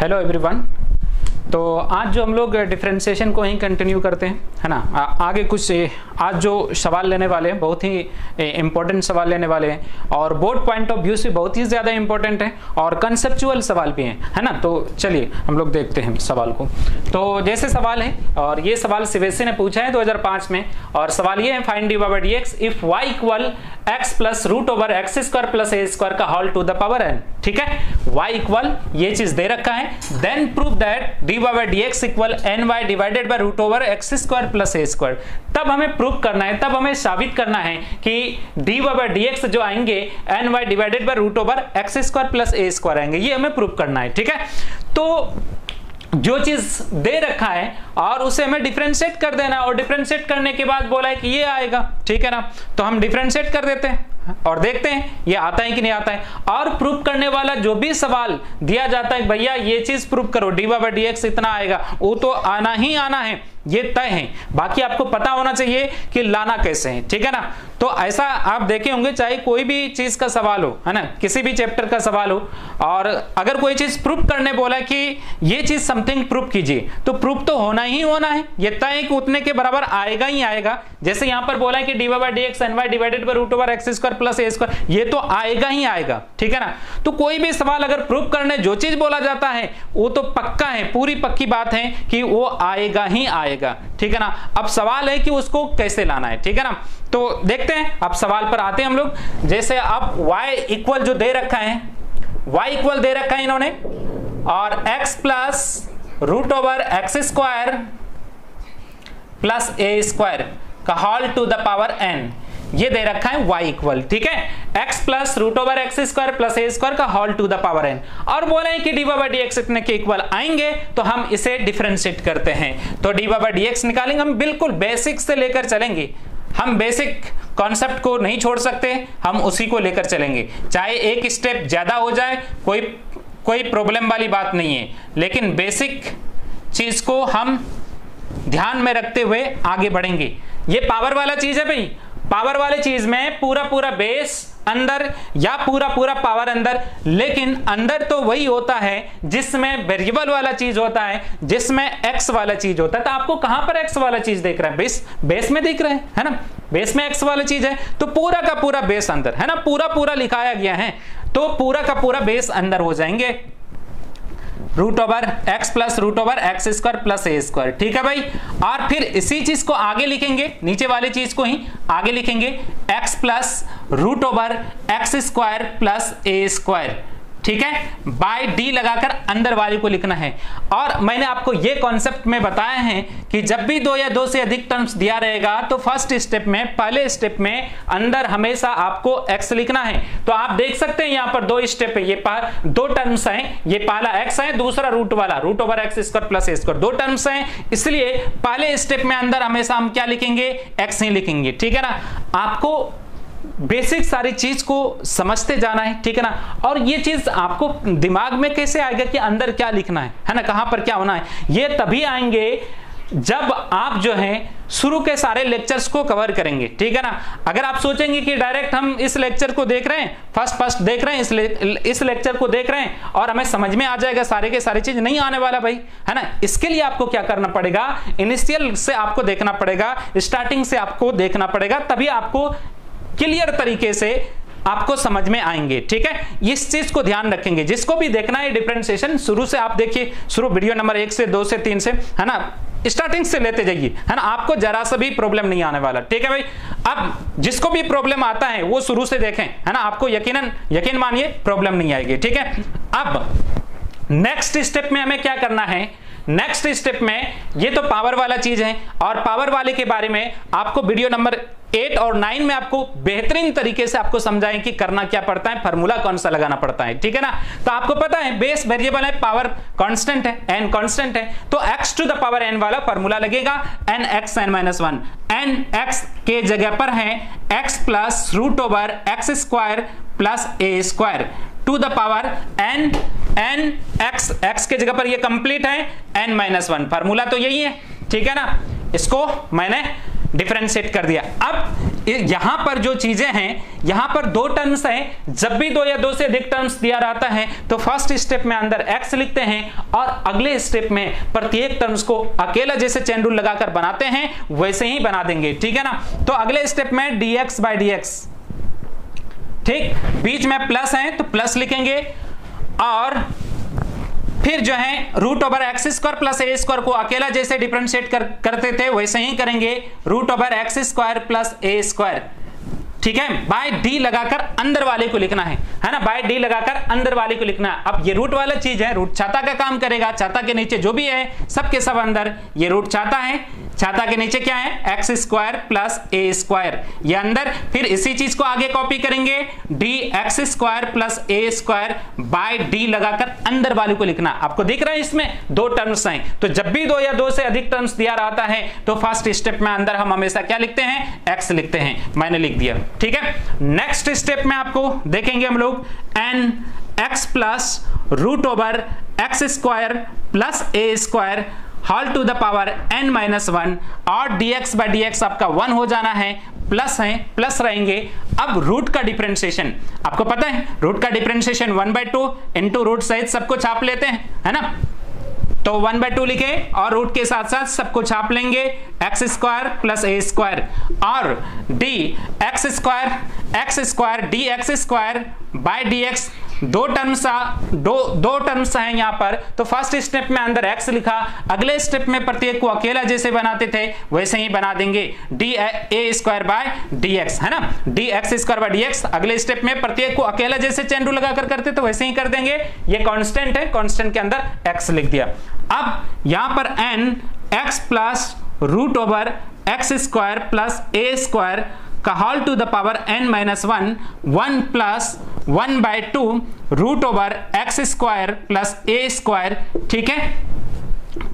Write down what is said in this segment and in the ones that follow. Hello everyone. तो आज जो हम लोग डिफ्रेंशिएशन को ही कंटिन्यू करते हैं, है ना। आगे कुछ आज जो सवाल लेने वाले हैं बहुत ही इम्पोर्टेंट सवाल लेने वाले हैं और बोर्ड पॉइंट ऑफ व्यू से बहुत ही ज़्यादा इम्पोर्टेंट है और कंसेप्चुअल सवाल भी हैं, है ना। तो चलिए हम लोग देखते हैं सवाल को। तो जैसे सवाल है, और ये सवाल सीबीएसई ने पूछा है 2005 में, और सवाल ये है find d by d x if y equal x plus root over x square plus a square का whole to the power n. ठीक है, वाई इक्वल ये चीज़ दे रखा है, then prove that d by dx equal ny divided by root over x square plus a square. तब हमें प्रूफ करना है, तब हमें साबित करना है कि डी बाई dx जो आएंगे ny divided by root over x square plus a square आएंगे, ये हमें प्रूफ करना है। ठीक है, तो जो चीज दे रखा है और उसे हमें डिफरेंशिएट कर देना, और डिफरेंशिएट करने के बाद बोला है कि ये आएगा, ठीक है ना। तो हम डिफरेंशिएट कर देते हैं और देखते हैं ये आता है कि नहीं आता है। और प्रूफ करने वाला जो भी सवाल दिया जाता है भैया ये चीज प्रूफ करो डी बाई डी एक्स इतना आएगा, वो तो आना ही आना है, ये तय है। बाकी आपको पता होना चाहिए कि लाना कैसे है, ठीक है ना। तो ऐसा आप देखे होंगे, चाहे कोई भी चीज का सवाल हो, है ना, किसी भी चैप्टर का सवाल हो, और अगर कोई चीज प्रूफ करने बोला कि ये चीज समथिंग प्रूफ कीजिए, तो प्रूफ तो होना ही होना है, ये तय है कि उतने के बराबर आएगा ही आएगा। जैसे यहाँ पर बोला है कि d by d x n y divided by root over x square plus a square, ये तो आएगा ही आएगा, ठीक है ना। तो कोई भी सवाल अगर प्रूफ करने जो चीज बोला जाता है वो तो पक्का है, पूरी पक्की बात है कि वो आएगा ही आएगा, ठीक है ना। अब सवाल है कि उसको कैसे लाना है, ठीक है ना। तो देखते हैं, अब सवाल पर आते हैं हम लोग। जैसे आप y इक्वल जो दे रखा है, y इक्वल दे रखा है इन्होंने, और x plus root over x square plus a square का whole to the power n, ये दे रखा है y इक्वल, ठीक है, x plus root over x square plus a square का whole to the power n, और बोला है कि डी बाई डी एक्स इतने के इक्वल आएंगे, तो हम इसे डिफरेंशिएट करते हैं। तो डी बाई डी एक्स निकालेंगे, हम बिल्कुल बेसिक से लेकर चलेंगे, हम बेसिक कॉन्सेप्ट को नहीं छोड़ सकते, हम उसी को लेकर चलेंगे, चाहे एक स्टेप ज्यादा हो जाए, कोई प्रॉब्लम वाली बात नहीं है, लेकिन बेसिक चीज को हम ध्यान में रखते हुए आगे बढ़ेंगे। ये पावर वाला चीज है भाई, पावर वाले चीज में पूरा बेस अंदर या पूरा पावर अंदर, लेकिन अंदर तो वही होता है जिसमें वेरिएबल वाला चीज होता है, जिसमें एक्स वाला चीज होता है। तो आपको कहां पर एक्स वाला चीज देख रहा है, बेस में देख रहे हैं, है ना, बेस में एक्स वाला चीज है, तो पूरा का पूरा बेस अंदर, है ना, पूरा लिखाया गया है, तो पूरा का पूरा बेस अंदर हो जाएंगे root over x plus root over x square plus a square, ठीक है भाई। और फिर इसी चीज को आगे लिखेंगे, नीचे वाली चीज को ही आगे लिखेंगे, x plus root over x square plus a square, ठीक है, बाय डी लगाकर अंदर वाली को लिखना है। और मैंने आपको ये कॉन्सेप्ट में बताया है कि जब भी दो या दो से अधिक टर्म्स दिया रहेगा, तो फर्स्ट स्टेप में, पहले स्टेप में अंदर हमेशा आपको x लिखना है। तो आप देख सकते हैं यहाँ पर दो स्टेप है, ये दो टर्म्स हैं, ये पहला x है, दूसरा रूट वाला root over x square plus a square, दो टर्म्स हैं, इसलिए पहले स्टेप में अंदर हमेशा हम क्या लिखेंगे, x ही लिखेंगे, ठीक है ना। आपको बेसिक सारी चीज को समझते जाना है, ठीक है ना। और ये चीज आपको दिमाग में कैसे आएगा कि अंदर क्या लिखना है ना, कहां पर क्या होना है, ये तभी आएंगे जब आप जो है शुरू के सारे लेक्चर्स को कवर करेंगे, ठीक है ना। अगर आप सोचेंगे कि डायरेक्ट हम इस लेक्चर को देख रहे हैं, फर्स्ट देख रहे हैं, इस लेक्चर को देख रहे हैं और हमें समझ में आ जाएगा सारे के सारे, चीज नहीं आने वाला भाई, है ना। इसके लिए आपको क्या करना पड़ेगा, इनिशियल से आपको देखना पड़ेगा, स्टार्टिंग से आपको देखना पड़ेगा, तभी आपको क्लियर तरीके से आपको समझ में आएंगे, ठीक है। इस चीज को ध्यान रखेंगे, जिसको भी देखना है डिफरेंशिएशन शुरू से आप देखिए, शुरू वीडियो नंबर 1 से 2 से 3 से, है ना, स्टार्टिंग से लेते जाइए, है ना, आपको जरा सा भी प्रॉब्लम नहीं आने वाला, ठीक है भाई। अब जिसको भी प्रॉब्लम आता है वो शुरू से देखें, है ना, आपको यकीन मानिए प्रॉब्लम नहीं आएगी, ठीक है। अब नेक्स्ट स्टेप में हमें क्या करना है, नेक्स्ट स्टेप में ये तो पावर वाला चीज है, और पावर वाले के बारे में आपको वीडियो नंबर 8 और 9 में आपको बेहतरीन तरीके से आपको समझाएं कि करना क्या पड़ता है, फॉर्मूला कौन सा लगाना पड़ता है, ठीक है ना। तो आपको पता है बेस वेरिएबल है, पावर कांस्टेंट है, एन कांस्टेंट है, तो x to the power n वाला फॉर्मूला लगेगा, n x n minus one, n x के जगह पर है x plus root over x square plus a square to the power n, n x x के जगह पर ये कंप्लीट है एन माइनस वन, फॉर्मूला तो यही है, ठीक है ना। इसको मैंने डिफरेंशिएट कर दिया। अब यहां पर जो चीजें हैं, यहां पर दो टर्म्स हैं, जब भी दो या दो से अधिक टर्म्स दिया जाता है तो फर्स्ट स्टेप में अंदर x लिखते हैं और अगले स्टेप में प्रत्येक टर्म्स को अकेला जैसे चेन रूल लगाकर बनाते हैं वैसे ही बना देंगे, ठीक है ना। तो अगले स्टेप में dx by dx, ठीक, बीच में प्लस है तो प्लस लिखेंगे और फिर जो है root over x square plus a square को अकेला जैसे डिफरेंशिएट करते थे वैसे ही करेंगे, root over x square plus a square, ठीक है, बाय डी लगाकर अंदर वाले को लिखना है ना, बाय डी लगाकर अंदर वाले को लिखना है। अब ये रूट वाला चीज है, रूट छाता का काम करेगा, छाता के नीचे जो भी है सबके सब अंदर, ये रूट छाता है, छाता के नीचे क्या है x square plus a square, ये अंदर, फिर इसी चीज को आगे कॉपी करेंगे d x square plus a square by d लगाकर अंदर वाले को लिखना। आपको दिख रहा है इसमें दो टर्म्स हैं, तो जब भी दो या दो से अधिक टर्म्स दिया रहता है तो फर्स्ट स्टेप में अंदर हम हमेशा क्या लिखते हैं एक्स लिखते हैं, मैंने लिख दिया, ठीक है। नेक्स्ट स्टेप में आपको देखेंगे हम लोग n x plus root over x square plus a square whole to the power n minus one और dx by dx आपका वन हो जाना है, प्लस है प्लस रहेंगे। अब रूट का डिफरेंशिएशन आपको पता है, रूट का डिफरेंशिएशन 1/2 इंटू रूट सहित सबको छाप लेते हैं, है ना, तो 1/2 लिखे और रूट के साथ साथ सबको छाप लेंगे x square plus a square और d x square d x square by d x, दो टर्म्स हैं यहाँ पर, तो फर्स्ट स्टेप में अंदर x लिखा, अगले स्टेप में प्रत्येक को अकेला जैसे बनाते थे वैसे ही बना देंगे d a square by d x, है ना, d x square by d x, अगले स्टेप में प्रत्येक को अकेला जैसे चेन रूल लगाकर करते तो वैसे ही कर देंगे, ये कांस्टेंट है, कांस्टेंट के अंदर x लिख दिया। अब यहाँ पर n x plus root over x square plus a square का whole to the power n minus one, one plus 1/2 root over x square plus a square, ठीक है।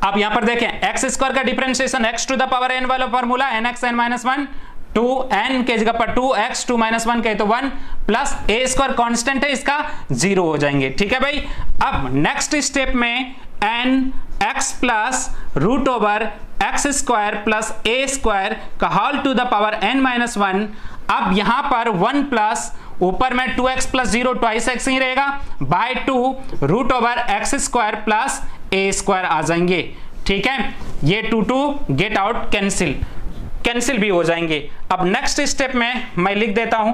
अब यहां पर देखें एक्स स्क्वायर का differentiation x to the power n वाला formula, n x n minus one, 2n के जगह पर 2x, 2 माइनस 1 कहे तो 1 प्लस a स्क्वायर कांस्टेंट है इसका जीरो हो जाएंगे, ठीक है भाई। अब नेक्स्ट स्टेप में n x plus root over x square plus a square का whole to the power n minus one, अब यहां पर 1 प्लस ऊपर में 2x plus zero twice x ही रहेगा by 2 root over x square plus a square आ जाएंगे, ठीक है, ये 2 गेट आउट कैंसिल भी हो जाएंगे। अब नेक्स्ट स्टेप में मैं लिख देता हूं,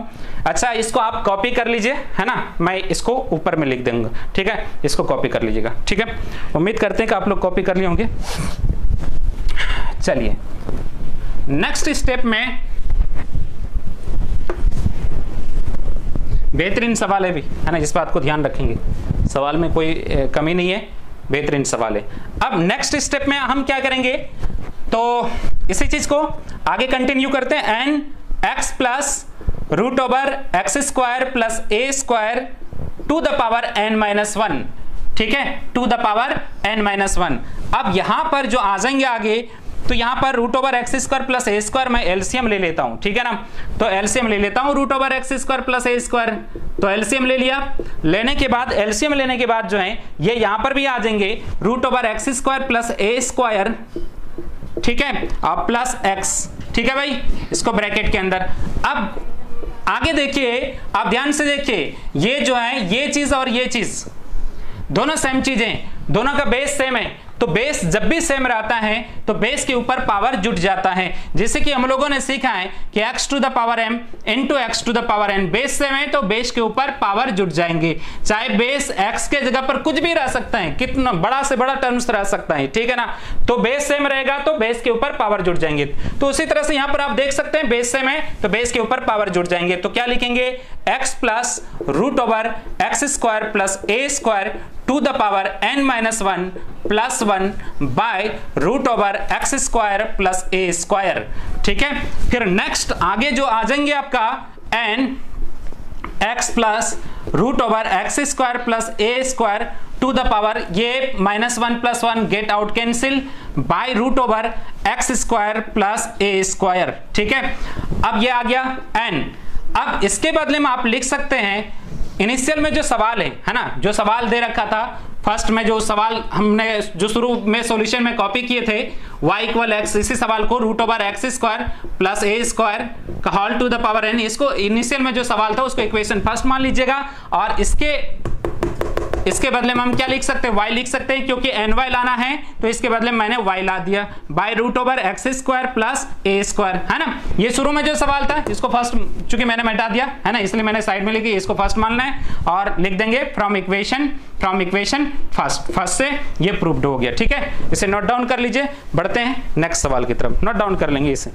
अच्छा इसको आप कॉपी कर लीजिए, है ना, मैं इसको ऊपर में लिख दूंगा, ठीक है, इसको कॉपी कर लीजिएगा, ठीक है, उम्मीद करते हैं कि आप लोग कॉपी कर लिए होंगे। चलिए नेक्स्ट स्टेप में बेहतरीन सवाल है भी, है ना, इस बात को ध्यान रखेंगे, सवाल में कोई कमी नहीं है, बेहतरीन सवाल है। अब नेक्स्ट स्टेप में हम क्या करेंगे, तो इसी चीज को आगे कंटिन्यू करते हैं, n x plus root over x square plus a square to the power n minus one, ठीक है, to the power n minus one. अब यहां पर जो आ जाएंगे आगे, तो यहां पर root over x square plus a square में एलसीएम ले लेता हूं, ठीक है ना, तो एलसीएम ले लेता हूं root over x square plus a square, तो एलसीएम ले लिया, एलसीएम लेने के बाद जो है ये यहां पर भी आ जाएंगे root over x square plus a square, ठीक है, और प्लस x, ठीक है भाई, इसको ब्रैकेट के अंदर। अब आगे देखिए, आप ध्यान से देखिए, ये जो है ये चीज और ये चीज दोनों सेम चीजें, दोनों का बेस सेम है, तो बेस जब भी सेम रहता है तो बेस के ऊपर पावर जुट जाता है, जैसे कि हम लोगों ने सीखा है कि x to the power m into x to the power n, base same है तो बेस के ऊपर पावर जुट जाएंगे, चाहे बेस x के जगह पर कुछ भी रह सकता है, कितना बड़ा से बड़ा टर्म्स रह सकता है, ठीक है ना, तो बेस सेम रहेगा तो बेस के ऊपर पावर जुट जाएंगे। तो उसी तरह से यहां पर आप देख सकते हैं बेस सेम है तो बेस के ऊपर पावर जुट जाएंगे, तो क्या लिखेंगे x plus root over x square plus a square to the power n minus one plus one by root over x square plus a square, ठीक है। फिर नेक्स्ट आगे जो आ जाएंगे आपका n x plus root over x square plus a square to the power, ये minus one plus one get out cancel by root over x square plus a square, ठीक है। अब ये आ गया एन, अब इसके बदले में आप लिख सकते हैं इनिशियल में जो सवाल है ना, जो सवाल दे रखा था फर्स्ट में जो सवाल हमने जो शुरू में सॉल्यूशन में कॉपी किए थे y इक्वल एक्स, इसी सवाल को root over x square plus a square का whole to the power n, इसको इनिशियल में जो सवाल था उसको इक्वेशन फर्स्ट मान लीजिएगा। और इसके बदले में हम क्या लिख सकते हैं, y लिख सकते हैं, क्योंकि ny लाना है तो इसके बदले में मैंने y ला दिया by root over x square plus a square, है ना। ये शुरू में जो सवाल था इसको फर्स्ट, चूंकि मैंने मिटा दिया है ना, इसलिए मैंने साइड में लिखी, इसको फर्स्ट मानना है और लिख देंगे फ्रॉम इक्वेशन फर्स्ट से ये प्रूव्ड हो गया। ठीक है, इसे नोट डाउन कर लीजिए, बढ़ते हैं नेक्स्ट सवाल की तरफ, नोट डाउन कर लेंगे इसे।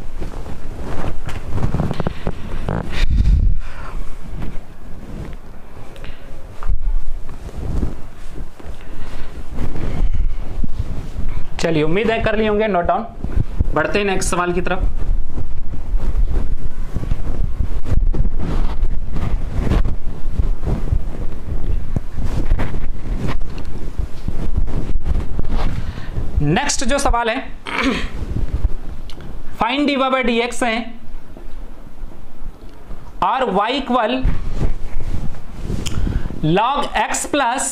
चलिए, उम्मीद है कर लिए होंगे नोट डाउन, बढ़ते हैं नेक्स्ट सवाल की तरफ। नेक्स्ट जो सवाल है फाइंड dy बाय dx है और y equal log x plus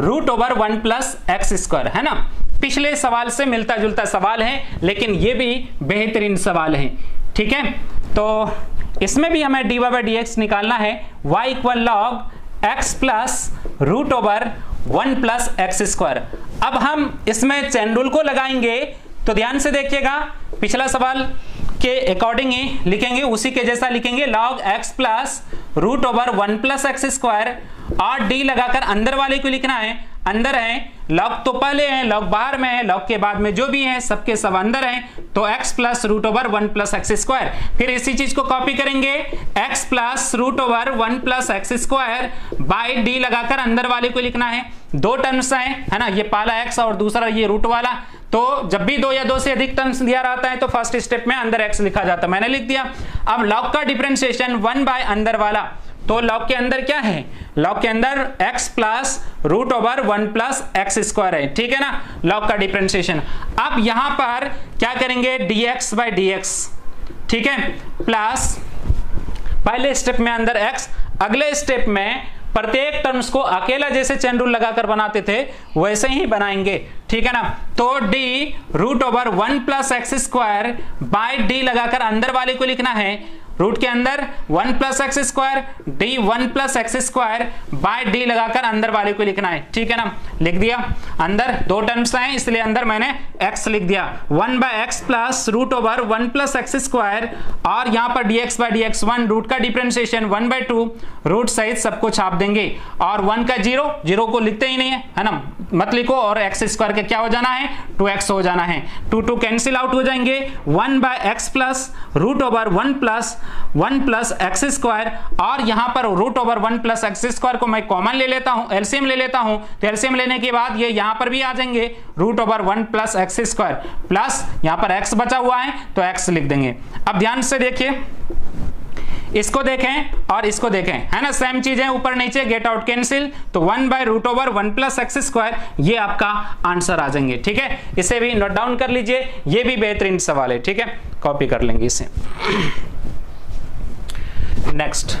root over one plus x square, है ना। पिछले सवाल से मिलता जुलता सवाल है, लेकिन ये भी बेहतरीन सवाल है। ठीक है, तो इसमें भी हमें dy बाई dx निकालना है, y equal log x plus root over one plus x square. अब हम इसमें चेन रूल को लगाएंगे, तो ध्यान से देखिएगा, पिछला सवाल के अकॉर्डिंग ही लिखेंगे, उसी के जैसा लिखेंगे, log x plus root over one plus x square और डी लगाकर अंदर वाले को लिखना है। अंदर है लॉग, तो पहले है लॉग, बाहर में है लॉग, के बाद में जो भी है सबके सब अंदर है, तो x plus root over one plus x square. फिर इसी चीज को कॉपी करेंगे, x plus root over one plus x square by d लगाकर अंदर वाले को लिखना है। दो टर्म्स हैं, है ना, ये पहला x और दूसरा ये रूट वाला, तो जब भी दो या दो से अधिक टर्म्स दिया रहता है तो फर्स्ट स्टेप में अंदर x लिखा जाता है, मैंने लिख दिया। अब लॉग का डिफरेंशिएशन वन बाय अंदर वाला, तो लॉग के अंदर क्या है, लॉग के अंदर x plus root over one plus x square है। ठीक है ना, लॉग का डिफरेंशिएशन। अब यहां पर क्या करेंगे, dx बाई dx, ठीक है, प्लस पहले स्टेप में अंदर x, अगले स्टेप में प्रत्येक टर्म्स को अकेला जैसे चेन रूल लगाकर बनाते थे वैसे ही बनाएंगे। ठीक है ना, तो d root over one plus x square by d लगाकर अंदर वाले को लिखना है, रूट के अंदर one plus x square, d one plus x square by d लगाकर अंदर वाले को लिखना है। ठीक है ना, लिख दिया। अंदर दो टर्म्स हैं इसलिए अंदर मैंने x लिख दिया, one by x plus root over one plus x square, और यहाँ पर dx by dx one, root का differentiation one by two, root सहित सबको छाप देंगे, और वन का जीरो, जीरो को लिखते ही नहीं है ना, मत लिखो, और एक्स स्क्वायर का क्या हो जाना है, टू एक्स हो जाना है, टू टू कैंसिल आउट हो जाएंगे, one by x plus root over one plus x square, और यहाँ पर root over one plus x square को मैं कॉमन ले लेता हूँ, एलसीएम ले लेता हूँ, तो एलसीएम लेने के बाद ये यहाँ पर भी आ जाएंगे, root over one plus x square plus यहाँ पर एक्स बचा हुआ है तो एक्स लिख देंगे। अब ध्यान से देखिए, इसको देखें और इसको देखें, है ना, सेम चीजें, ऊपर नीचे गेट आउट कैंसिल, तो one by root over one plus x square, ये आपका आंसर आ जाएंगे। ठीक है, इसे भी नोट डाउन कर लीजिए, ये भी बेहतरीन सवाल है। ठीक है, कॉपी कर लेंगे इसे। नेक्स्ट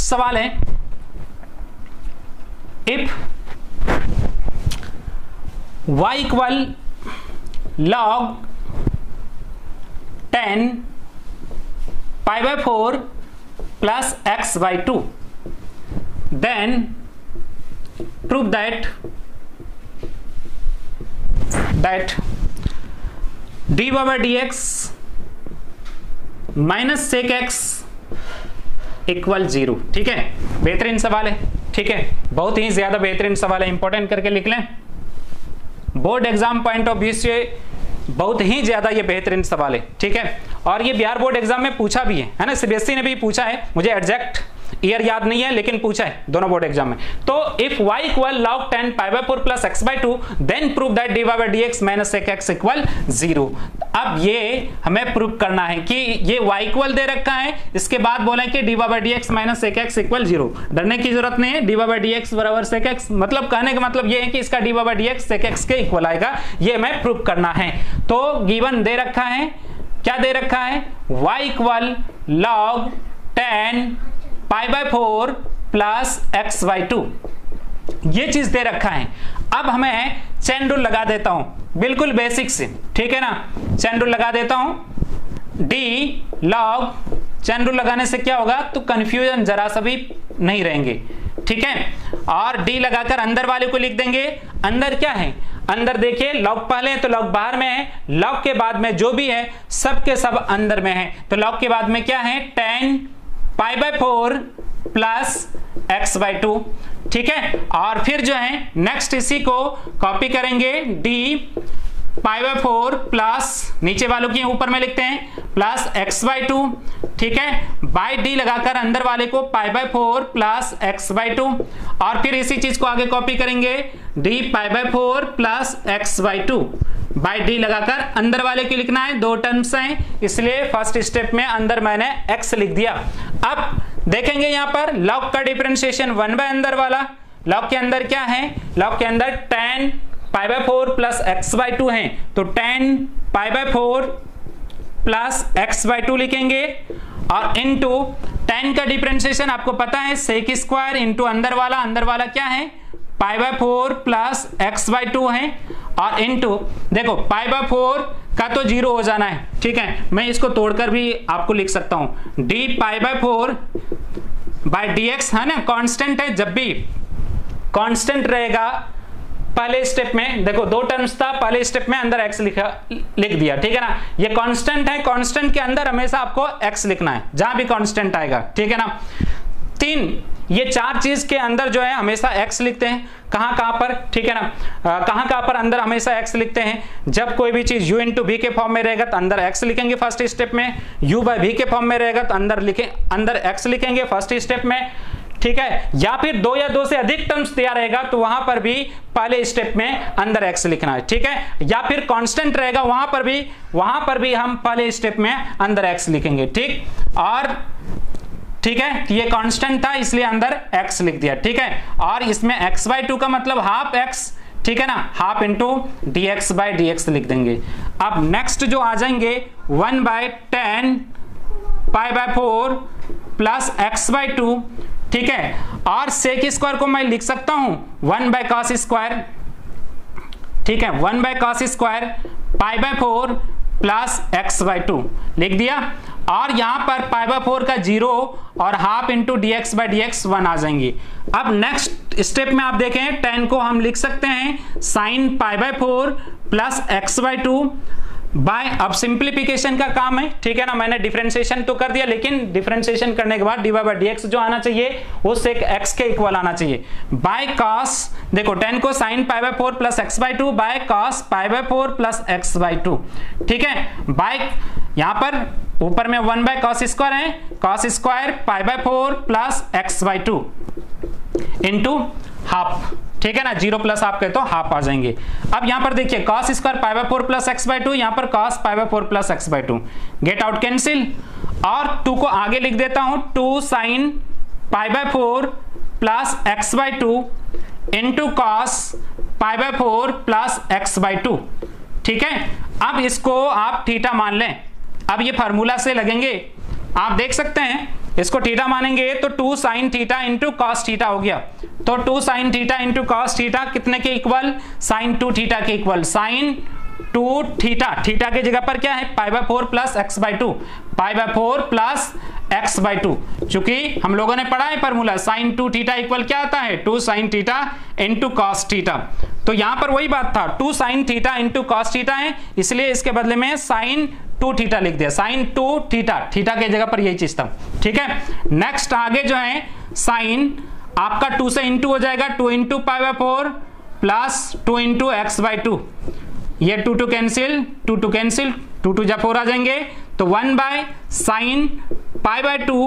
सवाल है, if y equal log tan pi by four plus x by two, then prove that dy by dx minus sec x equal 0। ठीक है, बेहतरीन सवाल है। ठीक है, बहुत ही ज्यादा बेहतरीन सवाल है, इंपॉर्टेंट करके लिख लें, board exam point of view से बहुत ही ज्यादा ये बेहतरीन सवाल है। ठीक है, और ये बिहार बोर्ड एग्जाम में पूछा भी है ना, सीबीएसई ने भी पूछा है, मुझे एग्जैक्ट ईयर याद नहीं है लेकिन पूछा है दोनों बोर्ड एग्जाम में। तो if y equal log 10 pi by 4 plus x by 2 then prove that dy by dx minus sec x equal 0। अब ये हमें प्रूव करना है कि ये y इक्वल दे रखा है, इसके बाद बोला है कि dy by dx minus sec x equal 0। डरने की जरूरत नहीं है, dy by dx बराबर sec x, मतलब कहने का मतलब ये है कि इसका dy by dx sec x के इक्वल आएगा, ये हमें प्रूव करना है। तो गिवन दे रखा है, क्या दे रखा है, y equal log tan pi by 4 plus x by 2, ये चीज दे रखा है। अब हमें चेन रूल लगा देता हूं बिल्कुल बेसिक से, ठीक है ना, चेन रूल लगा देता हूं, डी लॉग चेन रूल लगाने से क्या होगा, तो कंफ्यूजन जरा सा भी नहीं रहेंगे, ठीक है। और डी लगाकर अंदर वाले को लिख देंगे, अंदर क्या है, अंदर देखिए लॉग पहले है तो लॉग बाहर में है, लॉग के बाद में जो भी है सब के सब अंदर में है, तो लॉग के बाद में क्या है, tan pi by 4 plus x by 2, ठीक है। और फिर जो है नेक्स्ट इसी को कॉपी करेंगे, डी पाई बाय 4 प्लस नीचे वालों के ऊपर में लिखते हैं प्लस एक्स बाई 2, ठीक है, बाई डी लगाकर अंदर वाले को pi by 4 plus x by 2, और फिर इसी चीज को आगे कॉपी करेंगे, d pi by 4 plus x by 2 by d लगाकर अंदर वाले की लिखना है, दो टर्म्स हैं इसलिए फर्स्ट स्टेप में अंदर मैंने एक्स लिख दिया। अब देखेंगे यहाँ पर लॉग का डिफरेंशिएशन 1 बाय अंदर वाला, लॉग के अंदर क्या है, लॉग के अंदर tan pi by 4 plus x by 2 है, तो tan pi by 4 plus x by 2 लिखेंगे, और इनटू tan का डिफरेंशिएशन आपको पता है सेक स्क्वायर इंटू अंदर वाला, अंदर वाला क्या है pi by 4 plus x by 2 है, और इनटू देखो पाई बाय 4 का तो जीरो हो जाना है, ठीक है, मैं इसको तोड़कर भी आपको लिख सकता हूं, d pi by 4 by d x है ना, कांस्टेंट है, जब भी कांस्टेंट रहेगा पहले स्टेप में, देखो दो टर्म्स था पहले स्टेप में अंदर x लिखा, लिख दिया, ठीक है ना, ये कांस्टेंट है, कांस्टेंट के अंदर हमेशा आपको x लिखना है जहां भी कांस्टेंट आएगा, ठीक है ना। तीन ये चार चीज के अंदर जो है हमेशा x लिखते हैं, कहां पर, ठीक है ना, कहां पर अंदर हमेशा x लिखते हैं, जब कोई भी चीज u इंटू v के फॉर्म में रहेगा तो अंदर x लिखेंगे फर्स्ट स्टेप में, u बाय v के फॉर्म में रहेगा तो अंदर x लिखेंगे फर्स्ट स्टेप में, ठीक है, या फिर दो या दो से अधिक टर्म्स दिया रहेगा तो वहां पर भी पहले स्टेप में अंदर x लिखना है, ठीक है, या फिर कांस्टेंट रहेगा वहां पर भी हम पहले स्टेप में अंदर x लिखेंगे, ठीक, और ठीक है ये कांस्टेंट था इसलिए अंदर x लिख दिया, ठीक है, और इसमें x बाई 2 का मतलब हाफ x, ठीक है ना, half into d x by d x लिख देंगे। अब नेक्स्ट जो आ जाएंगे 1 by 10 pi by 4 plus x by 2, ठीक है, और सेक स्क्वायर को मैं लिख सकता हूं 1 बाय कॉस स्क्वायर, ठीक है, 1 by cos square pi by 4 plus x by 2 लिख दिया, और यहाँ पर पाई बाय 4 का जीरो और half into d x by d x 1 आ जाएंगे। अब नेक्स्ट स्टेप में आप देखें tan को हम लिख सकते हैं sine pi by 4 plus x by 2 by, अब सिंप्लीफिकेशन का काम है, ठीक है ना, मैंने डिफरेंशिएशन तो कर दिया लेकिन डिफरेंशिएशन करने के बाद d y by d x जो आना चाहिए वो सेक एक्स के इक्वल आना चाहिए, बाय कॉस, देखो tan को sine pi by 4 plus x by 2 by cos pi by 4 plus x by 2, ठीक है, बाय यहाँ पर ऊपर में 1 बाय कॉस स्क्वायर है, cos square pi by 4 plus x by 2 into half, ठीक है ना, जीरो प्लस हाफ कहे तो हाफ आ जाएंगे। अब यहाँ पर देखिए cos square pi by 4 plus x by 2, यहाँ पर cos pi by 4 plus x by 2, get out cancel, और 2 को आगे लिख देता हूँ 2 sine pi by 4 plus x by 2 into cos pi by 4 plus x by 2, ठीक है। अब इसको आप थीटा मान लें, अब ये फार्मूला से लगेंगे, आप देख सकते हैं, इसको थीटा मानेंगे तो 2 sine theta into cos theta हो गया, तो 2 sine theta into cos theta कितने के इक्वल, साइन 2 थीटा के इक्वल, साइन 2 थीटा, थीटा के जगह पर क्या है pi by 4 plus x by 2, pi by 4 plus x by 2, चूंकि हम लोगों ने पढ़ा है फार्मूला साइन 2 थीटा इक्वल क्या आता है 2 sine theta into cos theta, तो यहाँ पर वही बात था 2 sine theta into cos theta है इसलिए इसके बदले में साइन 2 थीटा लिख दिया, साइन 2 थीटा, थीटा के जगह पर यही चीज था, ठीक है। नेक्स्ट आगे जो है साइन आपका 2 से इंटू हो जाएगा 2 into pi by 4 plus 2 into x by 2, ये 2 two cancel 2 two cancel 2 two जा 4 आ जाएंगे, तो 1 by sine pi by 2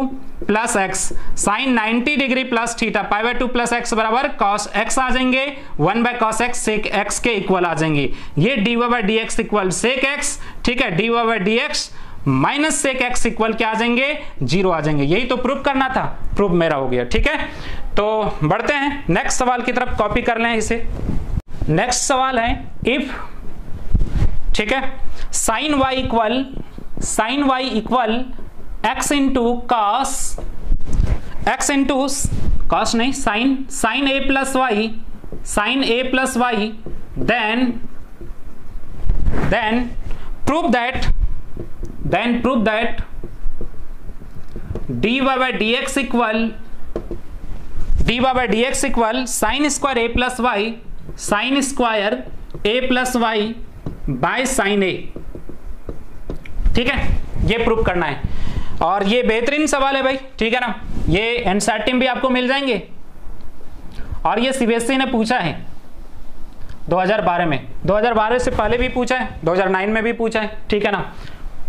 plus x, sine 90 degree plus theta pi by 2 plus x बराबर कॉस एक्स आ जाएंगे 1 by cos x sec x के equal आ जाएंगे। ये d y by d x equal sec x, ठीक है, d y by d x minus sec x equal क्या आ जाएंगे, जीरो आ जाएंगे। यही तो प्रूफ करना था, प्रूफ मेरा हो गया। ठीक है, तो बढ़ते हैं नेक्स्ट सवाल की तरफ, कॉपी कर लें इसे। नेक्स्ट सवाल है इफ, ठीक है, sine y equal x into cos x into cos नहीं sine sine a plus y then prove that dy by dx equal sin square a plus y by sin a। ठीक है, ये prove करना है और ये बेहतरीन सवाल है भाई, ठीक है ना। ये एनसीईआरटी में भी आपको मिल जाएंगे और ये सीबीएसई ने पूछा है 2012 में, 2012 से पहले भी पूछा है, 2009 में भी पूछा है, ठीक है ना।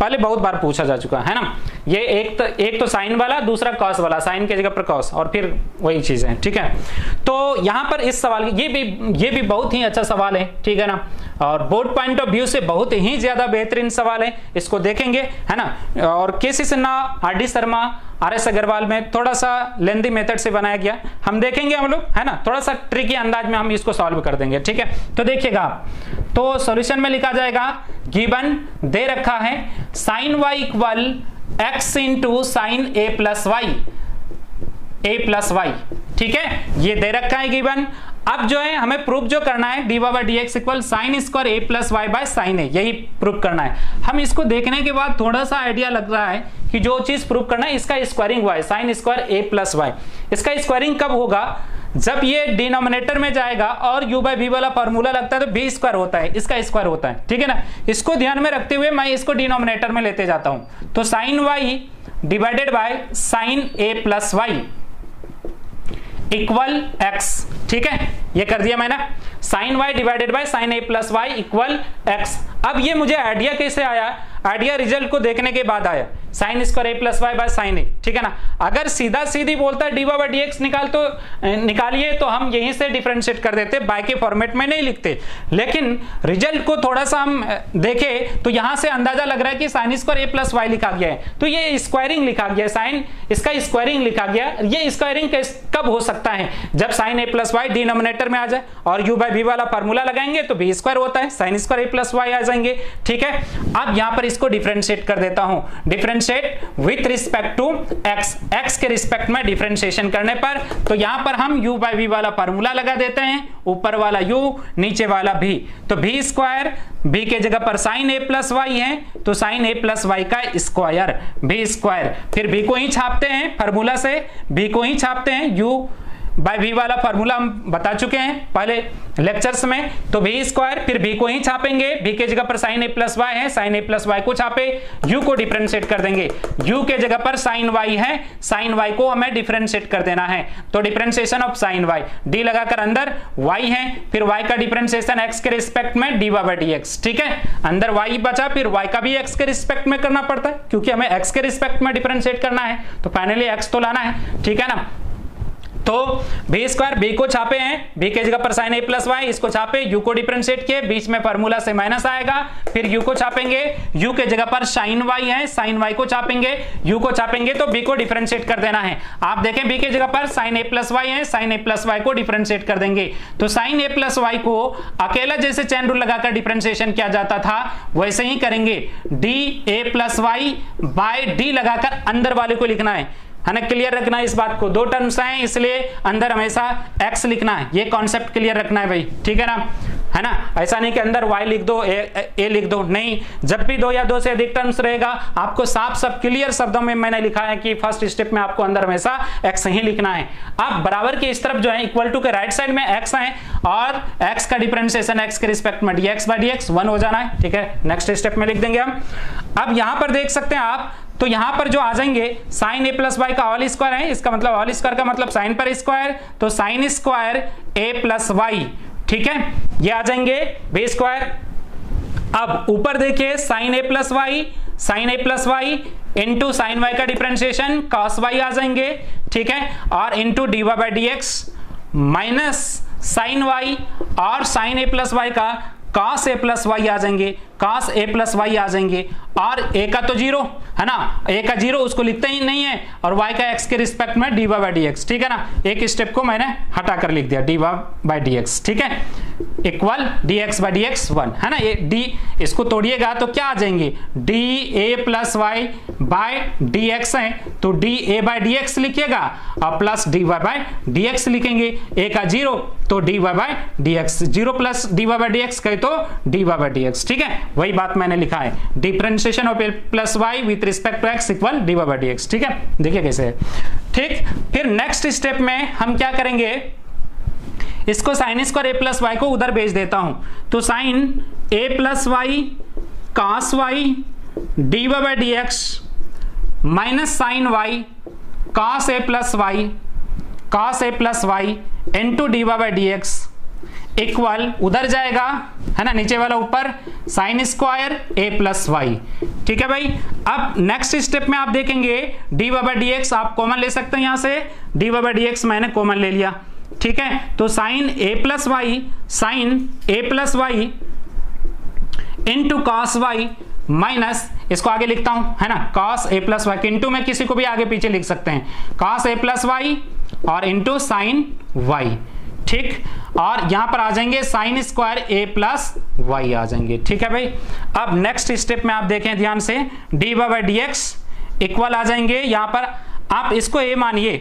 पहले बहुत बार पूछा जा चुका है ना। ये एक तो साइन वाला, दूसरा कॉस वाला, साइन की जगह पर कॉस और फिर वही चीज है। ठीक है, तो यहाँ पर इस सवाल ये भी बहुत ही अच्छा सवाल है, ठीक है ना, और बोर्ड पॉइंट ऑफ व्यू से बहुत ही ज्यादा बेहतरीन सवाल है, इसको देखेंगे, है ना। और केसी सिन्हा, आर डी शर्मा, आरएस अग्रवाल में थोड़ा सा लेंदी मेथड से बनाया गया, हम देखेंगे हम लोग, है ना, थोड़ा सा ट्रिकी अंदाज में हम इसको सॉल्व कर देंगे। ठीक है, तो देखिएगा आप, तो सॉल्यूशन में लिखा जाएगा गिवन दे रखा है sine y equal x into sine a plus y, ठीक है, ये दे रखा है गिवन। अब जो है हमें प्रूफ जो करना है d y by d x equal sine square a plus y by sine a, यही प्रूफ करना है। हम इसको देखने के बाद थोड़ा सा आइडिया लग रहा है कि जो चीज प्रूफ करना है इसका squaring y, sine square a plus y, इसका स्क्वायरिंग कब होगा, जब ये डिनोमिनेटर में जाएगा और u बाई बी वाला फॉर्मूला लगता है तो बी स्क्वायर होता है, इसका स्क्वायर होता है, ठीक है ना। इसको ध्यान में रखते हुए मैं इसको डिनोमिनेटर में लेते जाता हूं, तो sine y divided by sine a plus y equal x, ठीक है, ये कर दिया मैंने sine y divided by sine a plus y equal x. अब ये मुझे आइडिया कैसे आया, आइडिया रिजल्ट को देखने के बाद आया, sine square a plus y by sine a, ठीक है ना। अगर सीधा सीधी बोलता है d y by d x निकालिए तो हम यहीं से डिफरेंशिएट कर देते, बाय के फॉर्मेट में नहीं लिखते, लेकिन रिजल्ट को थोड़ा सा हम देखे तो यहां से अंदाजा लग रहा है कि sine square a plus y लिखा गया है, तो ये स्क्वायरिंग लिखा गया है, साइन इसका स्क्वायरिंग लिखा गया। ये स्क्वायरिंग कब हो सकता है, जब sine a plus y denominator में आ जाए और u बाई बी वाला फॉर्मूला लगाएंगे तो बी स्क्वायर होता है, sine square a plus y आ जाएंगे। ठीक है, अब यहां पर इसको डिफरेंशिएट कर देता हूं, differentiate with respect to x, x के रिस्पेक्ट में डिफरेंशिएशन करने पर तो यहां पर हम u बाई बी वाला फॉर्मूला लगा देते हैं, ऊपर वाला u नीचे वाला v, तो v स्क्वायर, b के जगह पर sin a प्लस y है तो sin a प्लस y का स्क्वायर b स्क्वायर, फिर b को ही छापते हैं फॉर्मूला से, b को ही छापते हैं, u बाई बी वाला फॉर्मूला हम बता चुके हैं पहले लेक्चर्स में, तो बी स्क्वायर, फिर बी को ही छापेंगे, बी के जगह पर साइन ए प्लस वाई है, साइन ए प्लस वाई को छापे, यू को डिफरेंशिएट कर देंगे, यू के जगह पर साइन वाई है, साइन वाई को हमें डिफरेंशिएट कर देना है, तो differentiation of sine y, d लगाकर अंदर वाई है, फिर वाई का डिफरेंशिएशन एक्स के रिस्पेक्ट में d y by d x, ठीक है, अंदर वाई बचा, फिर वाई का भी एक्स के रिस्पेक्ट में करना पड़ता है क्योंकि हमें एक्स के रिस्पेक्ट में डिफरेंशिएट करना है, तो फाइनली एक्स तो लाना है, ठीक है ना। तो बी स्क्वायर, बी को छापे हैं, बी के जगह पर साइन ए प्लस वाई, इसको छापे, यू को डिफरेंशिएट किए, बीच में फार्मूला से माइनस आएगा, फिर यू को छापेंगे, यू के जगह पर साइन वाई है, साइन वाई को छापेंगे, यू को छापेंगे तो बी को डिफरेंशिएट कर देना है। आप देखें बी के जगह पर साइन ए प्लस वाई है, साइन ए प्लस वाई को डिफरेंशिएट कर देंगे, तो साइन ए प्लस वाई को अकेला जैसे चैन रूल लगाकर डिफरेंशिएशन किया जाता था वैसे ही करेंगे, d a plus y by d लगाकर अंदर वाले को लिखना है, है ना, क्लियर रखना है इस बात को, दो टर्म्स हैं इसलिए अंदर हमेशा x लिखना है, ये कॉन्सेप्ट क्लियर रखना है भाई, ठीक है ना, है ना। ऐसा नहीं कि अंदर y लिख दो a लिख दो, नहीं, जब भी दो या दो से अधिक टर्म्स रहेगा आपको साफ सब क्लियर शब्दों में मैंने लिखा है कि फर्स्ट स्टेप में आपको अंदर हमेशा x ही लिखना है। आप बराबर के इस तरफ जो है इक्वल टू के राइट साइड में x है और x का डिफरेंशिएशन x के रिस्पेक्ट में dx बाई dx 1 हो जाना है, ठीक है, नेक्स्ट स्टेप में लिख देंगे हम। अब यहां पर देख सकते हैं आप, तो यहाँ पर जो आ जाएंगे साइन ए प्लस वाई का ऑल स्क्वायर है, इसका मतलब ऑल स्क्वायर का मतलब साइन पर स्क्वायर, तो sine square a plus y, ठीक है, ये आ जाएंगे बी स्क्वायर। अब ऊपर देखिए sine a plus y, sine a plus y into sine y का डिफ्रेंशिएशन कॉस वाई आ जाएंगे, ठीक है, और into d y by d x minus sine y और साइन ए प्लस वाई का कॉस ए प्लस वाई आ जाएंगे, कॉस ए प्लस वाई आ जाएंगे। और ए का तो जीरो है ना, ए का जीरो उसको लिखते ही नहीं है, और वाई का एक्स के रिस्पेक्ट में d y by d x, ठीक है ना, एक स्टेप को मैंने हटाकर लिख दिया d y by d x, ठीक है, equal d x by d x one, है ना, ये डी इसको तोड़िएगा तो क्या आ जाएंगे d a plus y by d x है, तो d a by d x लिखिएगा और plus d y by d x लिखेंगे, ए का जीरो तो d y by d x, zero plus d y by d x कहे तो d y by d x, ठीक है, वही बात मैंने लिखा है differentiation of a plus y with respect to x equal d y by d x, ठीक है, देखिए कैसे है, ठीक। फिर नेक्स्ट स्टेप में हम क्या करेंगे, इसको sine square a plus y को उधर भेज देता हूं, तो sine a plus y cos y d y by d x minus sine y cos a plus y into d y by d x equal उधर जाएगा, है ना, नीचे वाला ऊपर sine square a plus y, ठीक है भाई। अब नेक्स्ट स्टेप में आप देखेंगे d y by d x आप कॉमन ले सकते हैं, यहां से d y by d x मैंने कॉमन ले लिया, ठीक है, तो sine a plus y into cos y minus, इसको आगे लिखता हूं, है ना, cos a plus y, into में किसी को भी आगे पीछे लिख सकते हैं, कॉस ए प्लस वाई और इंटू साइन वाई, ठीक, और यहां पर आ जाएंगे sine square a plus y आ जाएंगे, ठीक है भाई। अब नेक्स्ट स्टेप में आप देखें ध्यान से d y by d x equal आ जाएंगे, यहां पर आप इसको ए मानिए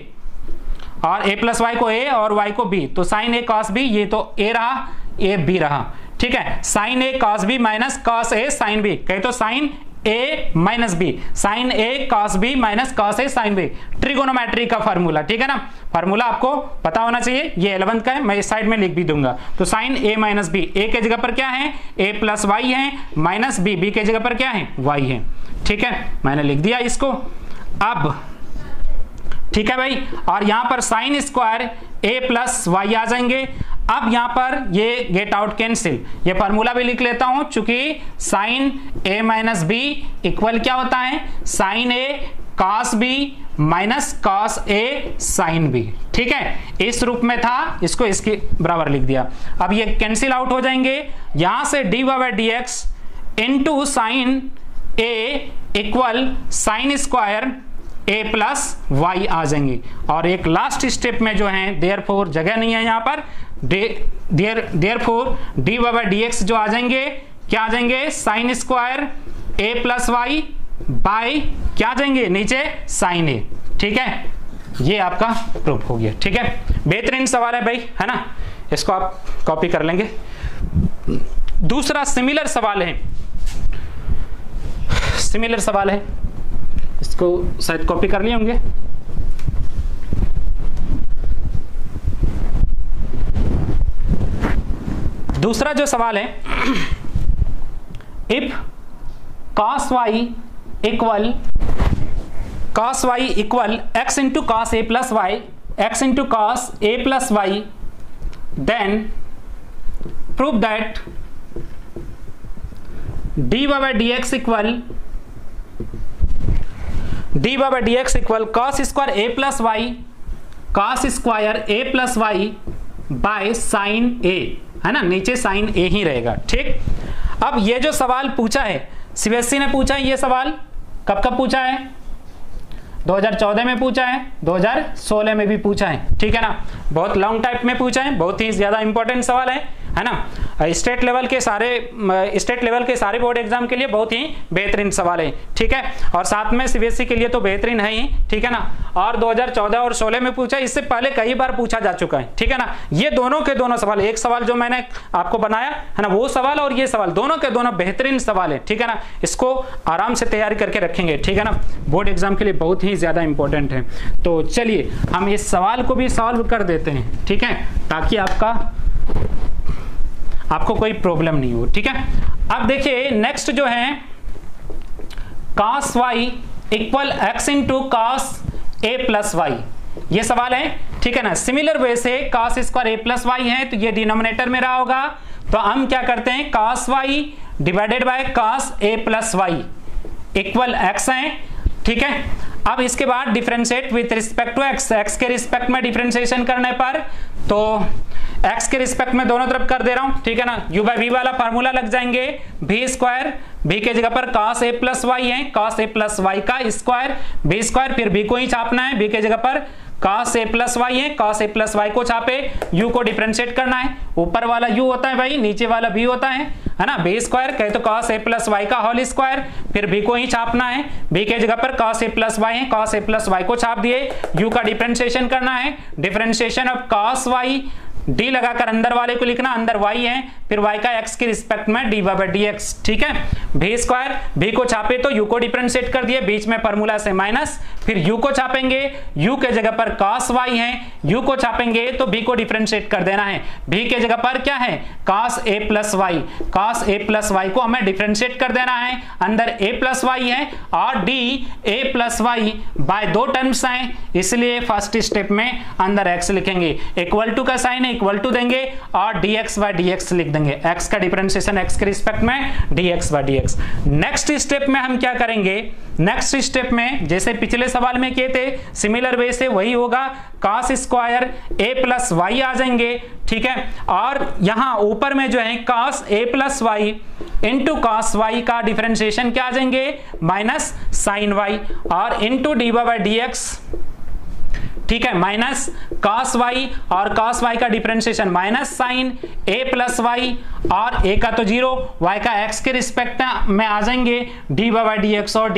और a प्लस वाई को a और y को b, तो साइन a cos b, ये तो a रहा a b रहा, ठीक है, sine a cos b minus cos a sine b कहे तो sine a minus b, sine a cos b minus cos a sine b, trigonometry का फार्मूला, ठीक है ना, फार्मूला आपको पता होना चाहिए, ये 11th का है, मैं इस साइड में लिख भी दूंगा, तो sine a minus b, a के जगह पर क्या है a प्लस वाई है माइनस b, b के जगह पर क्या है y है, ठीक है, मैंने लिख दिया इसको अब, ठीक है भाई। और यहां पर sine square a plus y आ जाएंगे, अब यहां पर ये गेट आउट कैंसिल, ये फार्मूला भी लिख लेता हूं, चूंकि sine a minus b equal क्या होता है sine a cos b minus cos a sine b, ठीक है, इस रूप में था, इसको इसके बराबर लिख दिया। अब ये कैंसिल आउट हो जाएंगे, यहां से d y by d x into sine a equal sine square a plus y आ जाएंगे। और एक लास्ट स्टेप में जो है देयरफॉर जगह नहीं है यहाँ पर, therefore d y by d x जो आ जाएंगे क्या आ जाएंगे sine square a plus y by क्या आ जाएंगे नीचे साइन ए, ठीक है, ये आपका प्रूफ हो गया, ठीक है, बेहतरीन सवाल है भाई, है ना, इसको आप कॉपी कर लेंगे। दूसरा सिमिलर सवाल है, इसको शायद कॉपी कर लिए होंगे, दूसरा जो सवाल है if cos y equal x into cos a plus y then prove that dy by dx equal d y by d x equal cos square a plus y by sine a, है ना, नीचे sign ए ही रहेगा, ठीक। अब ये जो सवाल पूछा है सीबीएसई ने पूछा है, ये सवाल कब पूछा है 2014 में पूछा है, 2016 में भी पूछा है, ठीक है ना, बहुत लॉन्ग टाइप में पूछा है, बहुत ही ज्यादा इंपॉर्टेंट सवाल है, है ना, स्टेट लेवल के सारे बोर्ड एग्जाम के लिए बहुत ही बेहतरीन सवाल है, ठीक है, और साथ में सीबीएसई के लिए तो बेहतरीन है ही, ठीक है ना, और 2014 और 16 में पूछा, इससे पहले कई बार पूछा जा चुका है, ठीक है ना, ये दोनों के दोनों सवाल, एक सवाल जो मैंने आपको बनाया है ना वो सवाल और ये सवाल दोनों के दोनों बेहतरीन सवाल है, ठीक है ना, इसको आराम से तैयारी करके रखेंगे, ठीक है ना, बोर्ड एग्जाम के लिए बहुत ही ज्यादा इंपॉर्टेंट है। तो चलिए हम इस सवाल को भी सॉल्व कर देते हैं, ठीक है, ताकि आपको कोई प्रॉब्लम नहीं हो, ठीक है। अब देखिए नेक्स्ट जो है cos y equal x into cos a plus y, ये सवाल है, ठीक है ना, सिमिलर वे से cos square a plus y है तो ये डिनोमिनेटर में रहा होगा, तो हम क्या करते हैं cos y divided by cos a plus y equal x है, ठीक है। अब इसके बाद differentiate with respect to x, x के रिस्पेक्ट में डिफरेंशिएशन करने पर तो एक्स के रिस्पेक्ट में दोनों तरफ कर दे रहा हूं, ठीक है ना। u बाई वी वाला फार्मूला लग जाएंगे v स्क्वायर, v के जगह पर cos a प्लस वाई है, cos a प्लस वाई का स्क्वायर v स्क्वायर, फिर v को ही छापना है, v के जगह पर cos a प्लस वाई है, cos a प्लस वाई को छापे, u को डिफरेंशिएट करना है, ऊपर वाला u होता है भाई, नीचे वाला v होता है ना, b स्क्वायर कहे तो cos a प्लस वाई का होल स्क्वायर, फिर b को ही छापना है, b के जगह पर cos a प्लस वाई है, cos a प्लस वाई को छाप दिए, u का डिफरेंशिएशन करना है, differentiation of cos y d लगाकर अंदर वाले को लिखना, अंदर y है, फिर y का x के रिस्पेक्ट में dy by dx, ठीक है। v स्क्वायर, v को छापे तो u को डिफरेंशिएट कर दिए, बीच में फार्मूला से माइनस, फिर u को छापेंगे, u के जगह पर cos y है, u को छापेंगे तो v को डिफरेंशिएट कर देना है, v के जगह पर क्या है cos a plus y, cos a plus y को हमें डिफरेंशिएट कर देना है, अंदर a plus y है और d a plus y by दो टर्म्स हैं, इसलिए फर्स्ट स्टेप में अंदर x लिखेंगे, इक्वल टू का साइन इक्वल टू देंगे और dx by dx लिख देंगे, x का डिफरेंशिएशन x के रिस्पेक्ट में dx by dx। Next step में हम क्या करेंगे, नेक्स्ट स्टेप में जैसे पिछले सवाल में किए थे सिमिलर वे से वही होगा, cos square a plus y आ जाएंगे, ठीक है, और यहां ऊपर में जो है cos a plus y into cos y का डिफरेंशिएशन क्या आ जाएंगे माइनस साइन वाई और into d y by d x, ठीक है, माइनस cos y और cos y का differentiation minus sine a plus y और a का तो जीरो, y का x के रिस्पेक्ट में आ जाएंगे dy by dx और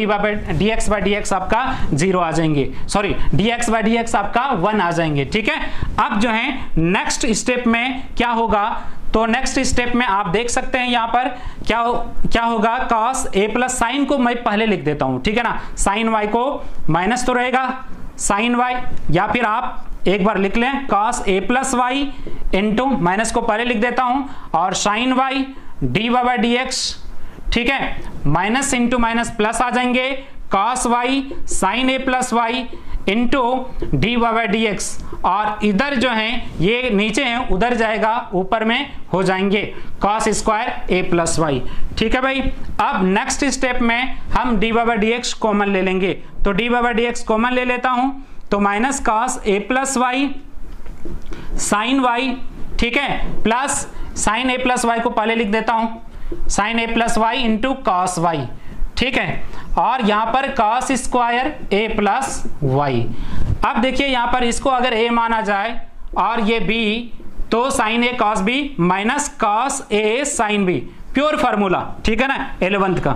dx by dx आपका जीरो आ जाएंगे, सॉरी dx by dx आपका वन आ जाएंगे, ठीक है। अब जो है नेक्स्ट स्टेप में क्या होगा, तो नेक्स्ट स्टेप में आप देख सकते हैं यहाँ पर क्या होगा, cos a प्लस साइन को मैं पहले लिख देता हूँ, ठीक है ना, साइन y को माइनस तो रहेगा साइन वाई, या फिर आप एक बार लिख लें cos a plus y into minus को पहले लिख देता हूं और sine y d y by d x, ठीक है, माइनस इंटू माइनस प्लस आ जाएंगे cos y sine a plus y into d y by d x और इधर जो है ये नीचे है उधर जाएगा, ऊपर में हो जाएंगे cos square a plus y, ठीक है भाई। अब नेक्स्ट स्टेप में हम d y by d x common ले लेंगे, तो d y by d x common ले लेता हूं तो minus cos a plus y sine y, ठीक है, plus sine a plus y को पहले लिख देता हूं sine a plus y into cos y, ठीक है, और यहां पर cos square a plus Y. अब देखिए यहां पर इसको अगर a माना जाए और ये b तो sin a cos b minus cos a sin b, pure formula, ठीक है ना, 11th का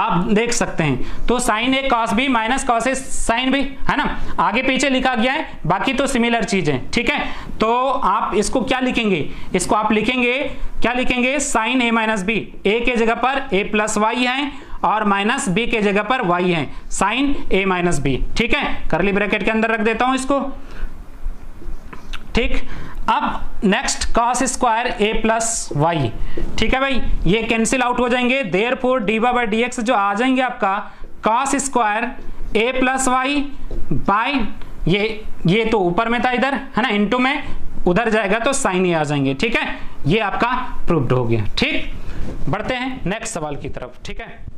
आप देख सकते हैं, तो sin a cos b minus cos a sin b है ना, आगे पीछे लिखा गया है, बाकी तो सिमिलर चीजें, ठीक है। तो आप इसको क्या लिखेंगे, इसको आप लिखेंगे क्या लिखेंगे sin a minus b, a के जगह पर a प्लस वाई है और माइनस b के जगह पर y है साइन a माइनस b, ठीक है, करली ब्रैकेट के अंदर रख देता हूं इसको, ठीक। अब next cos square a plus y, ठीक है भाई, ये कैंसिल आउट हो जाएंगे, therefore d y by d x जो आ जाएंगे आपका cos square a plus y by ये तो ऊपर में था इधर है ना, इंटू में उधर जाएगा तो साइन a आ जाएंगे, ठीक है, ये आपका प्रूव्ड हो गया। ठीक, बढ़ते हैं नेक्स्ट सवाल की तरफ, ठीक है।